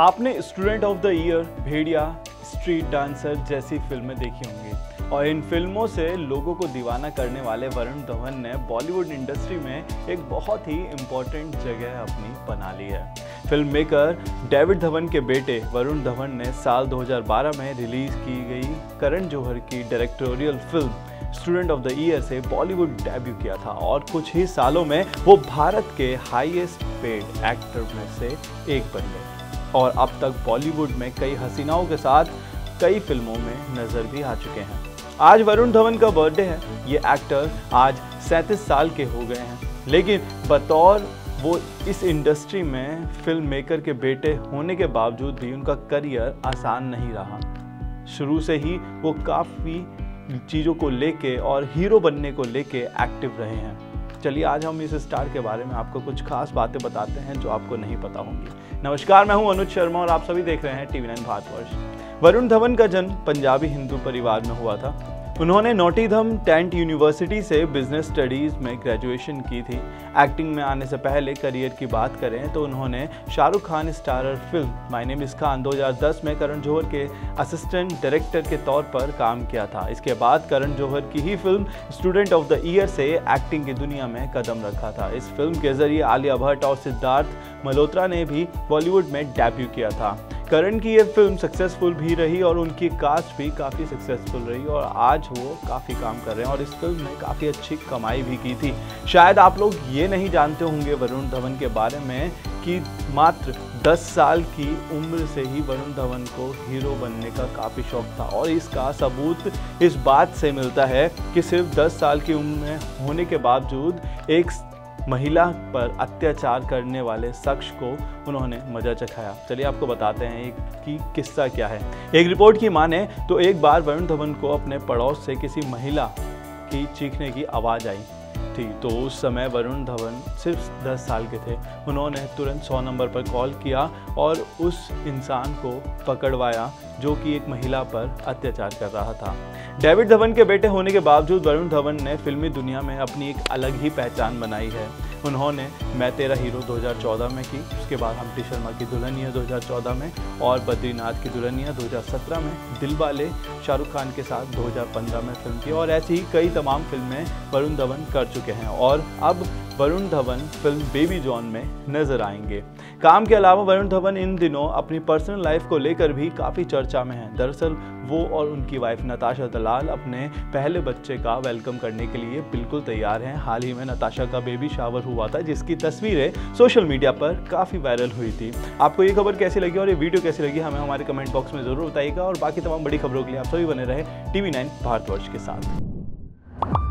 आपने student of the year, Bhediya, street dancer जैसी फिल्में देखी होंगी और इन फिल्मों से लोगों को दीवाना करने वाले वरुण धवन ने बॉलीवुड इंडस्ट्री में एक बहुत ही इम्पॉर्टेंट जगह अपनी बना ली है। फिल्म मेकर डेविड धवन के बेटे वरुण धवन ने साल 2012 में रिलीज़ की गई करण जौहर की directorial film student of the year से बॉलीवुड डेब्यू किया था और कुछ ही सालों में वो भारत के हाईएस्ट पेड एक्टर में से एक बन गए और अब तक बॉलीवुड में कई हसीनाओं के साथ कई फिल्मों में नजर भी आ चुके हैं। आज वरुण धवन का बर्थडे है। ये एक्टर आज 37 साल के हो गए हैं, लेकिन बतौर वो इस इंडस्ट्री में फिल्म मेकर के बेटे होने के बावजूद भी उनका करियर आसान नहीं रहा। शुरू से ही वो काफ़ी चीज़ों को लेके और हीरो बनने को लेके एक्टिव रहे हैं। चलिए आज हम इस स्टार के बारे में आपको कुछ खास बातें बताते हैं जो आपको नहीं पता होंगी। नमस्कार, मैं हूं अनुज शर्मा और आप सभी देख रहे हैं टीवी9 भारतवर्ष। वरुण धवन का जन्म पंजाबी हिंदू परिवार में हुआ था। उन्होंने नोटिथम टेंट यूनिवर्सिटी से बिजनेस स्टडीज़ में ग्रेजुएशन की थी। एक्टिंग में आने से पहले करियर की बात करें तो उन्होंने Shahrukh Khan starrer film my name is Khan 2010 में करण जौहर के असिस्टेंट डायरेक्टर के तौर पर काम किया था। इसके बाद करण जौहर की ही film student of the year से एक्टिंग की दुनिया में कदम रखा था। इस फिल्म के जरिए आलिया भट्ट और सिद्धार्थ मल्होत्रा ने भी बॉलीवुड में डेब्यू किया था। करण की ये फिल्म सक्सेसफुल भी रही और उनकी कास्ट भी काफ़ी सक्सेसफुल रही और आज वो काफ़ी काम कर रहे हैं और इस फिल्म ने काफ़ी अच्छी कमाई भी की थी। शायद आप लोग ये नहीं जानते होंगे वरुण धवन के बारे में कि मात्र 10 साल की उम्र से ही वरुण धवन को हीरो बनने का काफ़ी शौक था और इसका सबूत इस बात से मिलता है कि सिर्फ 10 साल की उम्र में होने के बावजूद एक महिला पर अत्याचार करने वाले शख्स को उन्होंने मजा चखाया। चलिए आपको बताते हैं कि किस्सा क्या है। एक रिपोर्ट की माने तो एक बार वरुण धवन को अपने पड़ोस से किसी महिला की चीखने की आवाज़ आई थी। तो उस समय वरुण धवन सिर्फ 10 साल के थे। उन्होंने तुरंत 100 नंबर पर कॉल किया और उस इंसान को पकड़वाया जो कि एक महिला पर अत्याचार कर रहा था। डेविड धवन के बेटे होने के बावजूद वरुण धवन ने फिल्मी दुनिया में अपनी एक अलग ही पहचान बनाई है। उन्होंने मैं तेरा हीरो 2014 में की, उसके बाद हम्म टी शर्मा की दुल्हनिया 2014 में और बद्रीनाथ की दुल्हनिया 2017 में, दिलवाले शाहरुख खान के साथ 2015 में फिल्म की और ऐसी ही कई तमाम फिल्में वरुण धवन कर चुके हैं और अब Varun Dhawan film baby John में नजर आएंगे। काम के अलावा वरुण धवन इन दिनों अपनी पर्सनल लाइफ को लेकर भी काफ़ी चर्चा में हैं। दरअसल वो और उनकी वाइफ नताशा दलाल अपने पहले बच्चे का वेलकम करने के लिए बिल्कुल तैयार हैं। हाल ही में नताशा का बेबी शावर हुआ था जिसकी तस्वीरें सोशल मीडिया पर काफ़ी वायरल हुई थी। आपको ये खबर कैसी लगी और ये वीडियो कैसी लगी हमें हमारे कमेंट बॉक्स में ज़रूर बताइएगा और बाकी तमाम बड़ी खबरों के लिए आप सभी बने रहे टीवी9 भारतवर्ष के साथ।